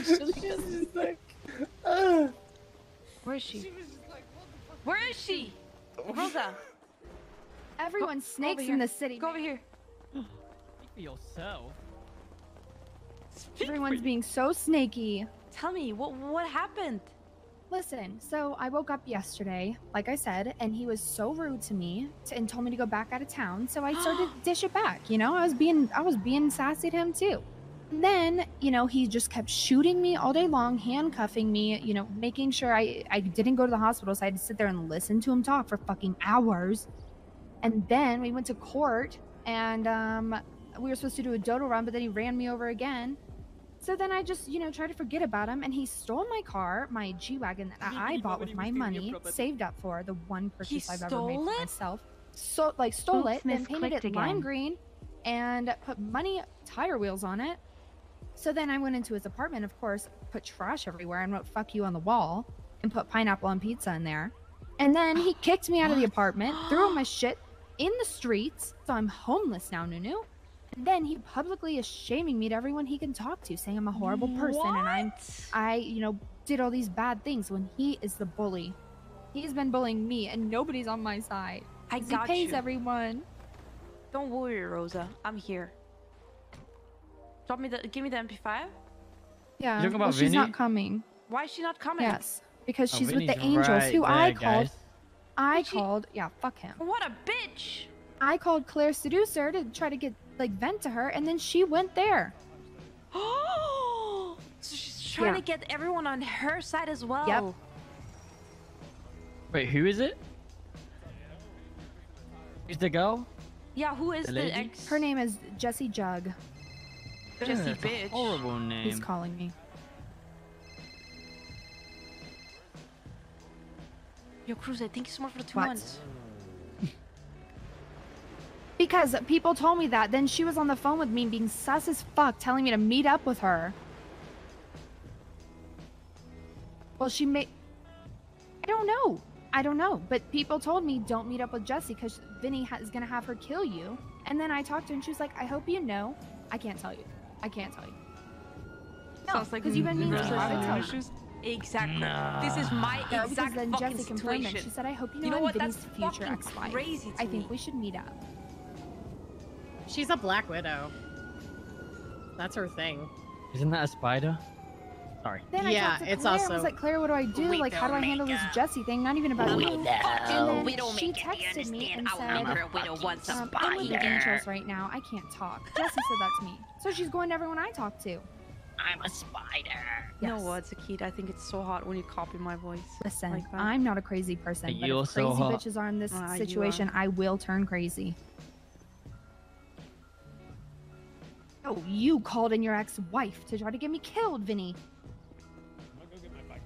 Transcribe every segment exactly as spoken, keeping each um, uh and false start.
actually. She was just like, uh. Where is she? She was just like, what the fuck? Where is she? Rosa. Everyone's snakes in the city. Go over here. Speak for yourself. Speak Everyone's being so snaky. Tell me, what what happened? Listen, so I woke up yesterday, like I said, and he was so rude to me to, and told me to go back out of town. So I started to dish it back, you know? I was being I was being sassy at him too. And then, you know, he just kept shooting me all day long, handcuffing me, you know, making sure I, I didn't go to the hospital. So I had to sit there and listen to him talk for fucking hours. And then we went to court and um, we were supposed to do a dodo run, but then he ran me over again. So then I just, you know, tried to forget about him, and he stole my car, my G-Wagon that I bought with my money, saved up for, the one purchase I've ever made for myself. So, like, stole it and painted it lime green and put money tire wheels on it. So then I went into his apartment, of course, put trash everywhere and wrote fuck you on the wall and put pineapple on pizza in there. And then he kicked me out of the apartment, threw all my shit in the streets. So I'm homeless now, Nunu. And then he publicly is shaming me to everyone he can talk to, saying I'm a horrible person what? and I'm, I, you know, did all these bad things when he is the bully. He's been bullying me and nobody's on my side. I got you. He pays everyone. Don't worry, Rosa. I'm here. Drop me the, give me the M P five. Yeah. You're talking about well, she's Vinny? not coming. Why is she not coming? Yes, because she's oh, with the angels, right who there, I called. Guys. I Did called. She... Yeah, fuck him. What a bitch! I called Claire's seducer to try to get. Like vent to her, and then she went there. Oh, so she's trying yeah. to get everyone on her side as well. Yep. Wait, who is it? Who's the girl? Yeah, who is the, the ex? Her name is Jessie Jug. Yeah, Jessie bitch. Horrible name. He's calling me. Yo, Cruz, I think it's more for two what? months. Because people told me that, then she was on the phone with me being sus as fuck, telling me to meet up with her. Well, she may... I don't know. I don't know. But people told me, don't meet up with Jessie because Vinny ha is going to have her kill you. And then I talked to her and she was like, I hope you know. I can't tell you. I can't tell you. No, because like you've been mean to her. Exactly. No. This is my no, exact then fucking Jessie situation. She said, I hope you know, you know I'm what? Vinny's That's future ex-wife. I think me. we should meet up. She's a black widow. That's her thing. Isn't that a spider? Sorry. Then I yeah, it's Claire, also. I was like, Claire, what do I do? We like, how do I handle up. this Jessie thing? Not even about we me. And we don't she texted me and said, I'm, a um, I'm with the angels right now. I can't talk. Jessie said that to me. So she's going to everyone I talk to. I'm a spider. Yes. You know what, Sakita? I think it's so hot when you copy my voice. Listen, like I'm not a crazy person. But if so crazy hot. bitches are in this uh, situation, I will turn crazy. Oh, you called in your ex-wife to try to get me killed, Vinny. I'm gonna go get my bike.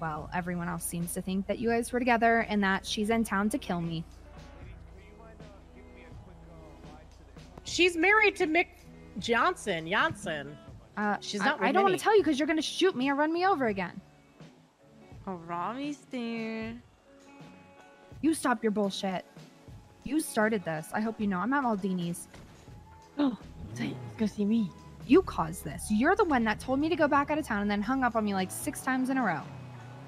Well, everyone else seems to think that you guys were together and that she's in town to kill me. She's married to Mick Johnson. Johnson. Uh, she's not. I, I don't want to tell you because you're gonna shoot me or run me over again. Oh, Ramee's there. You stop your bullshit. You started this. I hope you know. I'm at Maldini's. Oh, go see me. You caused this. You're the one that told me to go back out of town and then hung up on me like six times in a row.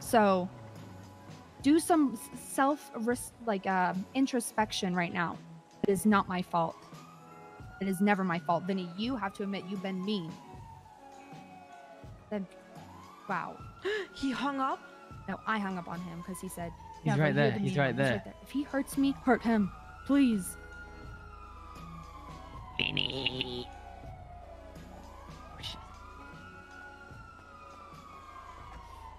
So, do some self like uh, introspection right now. It is not my fault. It is never my fault, Vinny. You have to admit you've been mean. Then, wow. He hung up? No, I hung up on him because he said, "He's right there. He's right there. If he hurts me, hurt him." Please. Vinny.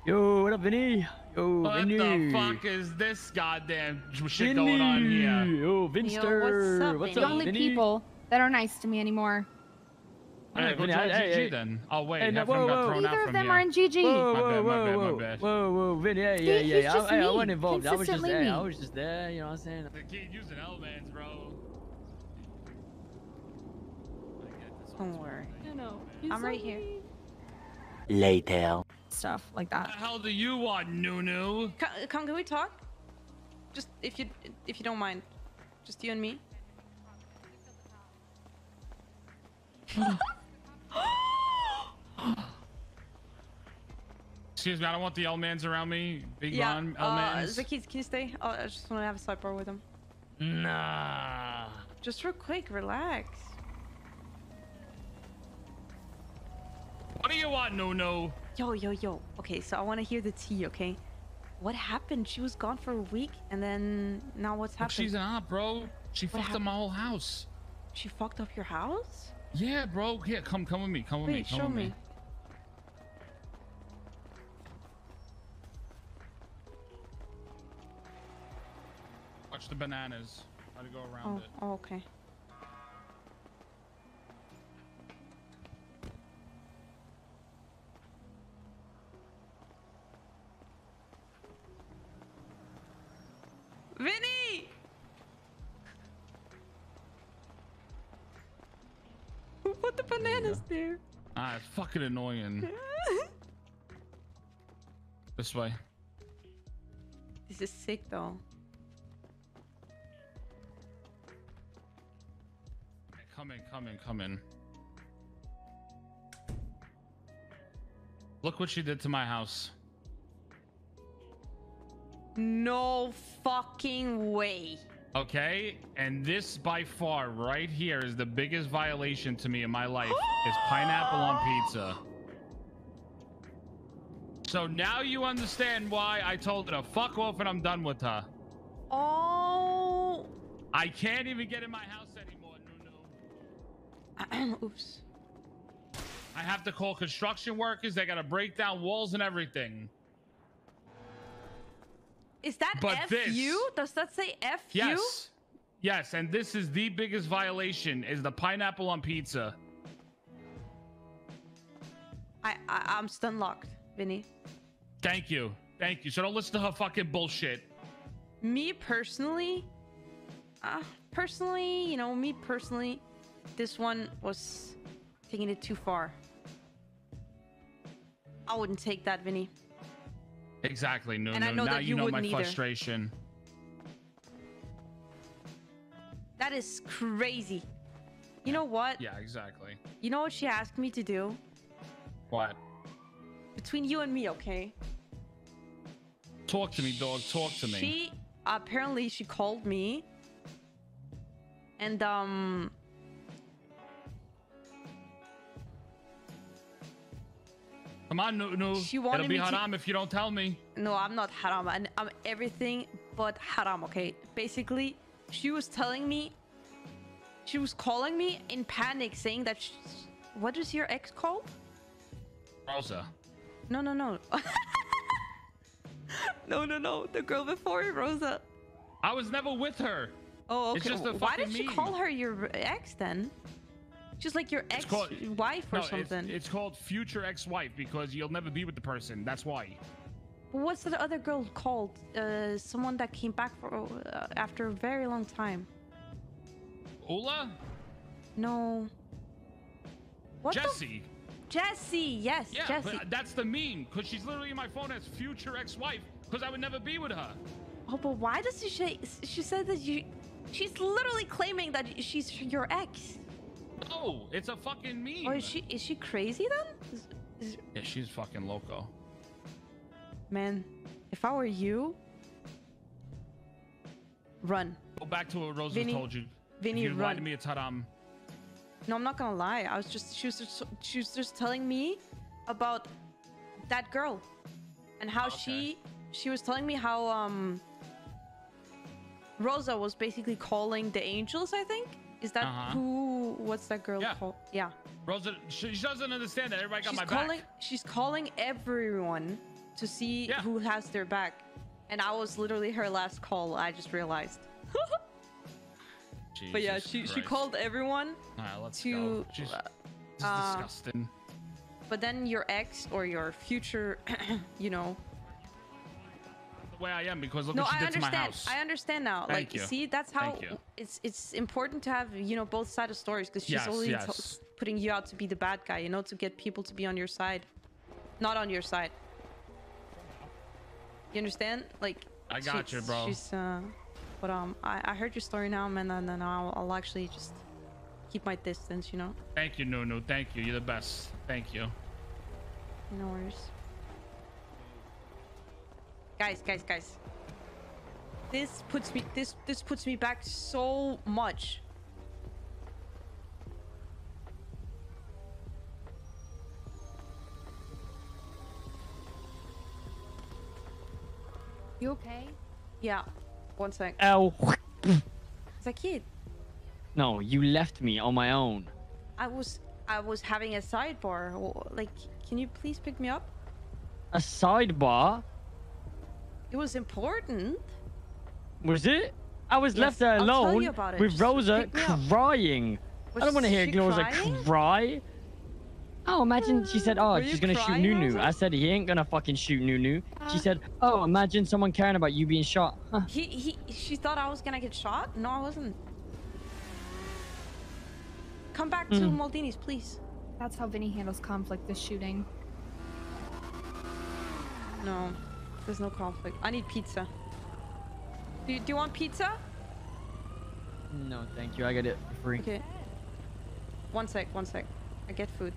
Yo, what up, Vinny? Yo, what Vinny. What the fuck is this goddamn shit Vinny. going on here? Yo, Vinster. Yo, what's up, what's Vinny? up, Vinny? The only people that are nice to me anymore. All right, Vinny, I, hey, G G hey, then. Oh, wait, hey, no, whoa, got thrown whoa, out Either of them here. are in G G. Whoa, whoa, my bad, my bad, my bad. Whoa, whoa, Vinny, yeah, yeah, yeah. yeah. I, I, I wasn't involved. I was just there. I was just there, you know what I'm saying? They keep using L-Vans, bro. Don't worry. No, no. I'm right here. Later. Stuff like that. What the hell do you want, Nunu? Come, can we talk? Just if you, if you don't mind. Just you and me. excuse me, I don't want the L-mans around me. Big yeah, man, L-mans. Uh, Zaki, can you stay? Oh, I just want to have a sidebar with him. Nah. Just real quick, relax. What do you want, Nunu? Yo, yo, yo. Okay, so I want to hear the tea, okay? What happened? She was gone for a week, and then now what's happened? She's not, bro. She what fucked happened? up my whole house. She fucked up your house? Yeah, bro. Here, come, come with me. Come with Wait, me. Come show with me. me. Watch the bananas. Try to go around oh, it. Oh, okay. Vinny! Who put the bananas yeah. there? Ah, fucking annoying. This way. This is sick though. Come in, come in, come in. Look what she did to my house. No fucking way. Okay, and this by far right here is the biggest violation to me in my life is pineapple on pizza. So now you understand why I told her to fuck off and I'm done with her. Oh. I can't even get in my house anymore, Nunu. Oops. I have to call construction workers. They gotta break down walls and everything. Is that but F this, you? Does that say F yes, you? Yes. Yes, and this is the biggest violation is the pineapple on pizza. I, I I'm stun locked, Vinny. Thank you. Thank you. So don't listen to her fucking bullshit. Me personally, uh, personally, you know, me personally, this one was taking it too far. I wouldn't take that, Vinny. Exactly, no, no. Now you know my frustration. That is crazy. You know what? Yeah, exactly. You know what she asked me to do? What? Between you and me, okay? Talk to me, dog. Talk to me. She apparently she called me, and um. Come on, Nunu. She wanted It'll be me haram to... if you don't tell me. No, I'm not haram. I'm, I'm everything but haram, okay? Basically, she was telling me... She was calling me in panic, saying that... She... What is your ex called? Rosa. No, no, no. no, no, no. The girl before Rosa. I was never with her. Oh, okay. It's just a Why did you call her your ex, then? Just like your ex-wife or no, something. It's, it's called future ex-wife because you'll never be with the person. That's why. What's the other girl called? Uh, someone that came back for, uh, after a very long time. Ola? No. What Jessie. Jessie, yes. Yeah, Jessie. But that's the meme because she's literally in my phone as future ex-wife because I would never be with her. Oh, but why does she say... She said that you... She's literally claiming that she's your ex. No, it's a fucking meme. Oh, is she is she crazy then? Is, is... Yeah, she's fucking loco. Man, if I were you, run. Go back to what Rosa Vinny, told you. Vinny, if you run. lied to me, it's haram. No, I'm not gonna lie. I was just she was just, she was just telling me about that girl and how okay. she she was telling me how um Rosa was basically calling the angels. I think. Is that uh-huh. who? What's that girl yeah. called? Yeah. Rosa, she, she doesn't understand that everybody got she's my calling, back. She's calling everyone to see yeah. who has their back, and I was literally her last call. I just realized. Jesus but yeah, she Christ. she called everyone right, let's to. Go. She's, this is uh, disgusting. But then your ex or your future, you know. The way I am because look no, what she I did understand. to my house. I understand now. Thank like you. See, that's how it's it's important to have you know both sides of stories because she's yes, only yes. putting you out to be the bad guy, you know, to get people to be on your side, not on your side. You understand? Like I got you, bro. She's, uh, but um, I, I heard your story now, man, and then I'll, I'll actually just keep my distance, you know. Thank you, Nunu. Thank you. You're the best. Thank you. No worries. Guys, guys, guys. This puts me this this puts me back so much. You okay? Yeah. One sec. Ow. It's a kid. No, you left me on my own. I was I was having a sidebar. Like, can you please pick me up? A sidebar? It was important. Was it? I was yes, left there alone with Just Rosa crying. I don't want to hear Rosa cry. Oh, imagine uh, she said, oh, she's going to shoot Nunu. Rosa? I said, he ain't going to fucking shoot Nunu. Uh, she said, oh, imagine someone caring about you being shot. Huh. He, he, she thought I was going to get shot? No, I wasn't. Come back mm. to Maldini's, please. That's how Vinny handles conflict, this shooting. No, there's no conflict. I need pizza. Do you, do you want pizza? No, thank you. I got it for free. Okay. One sec, one sec. I get food.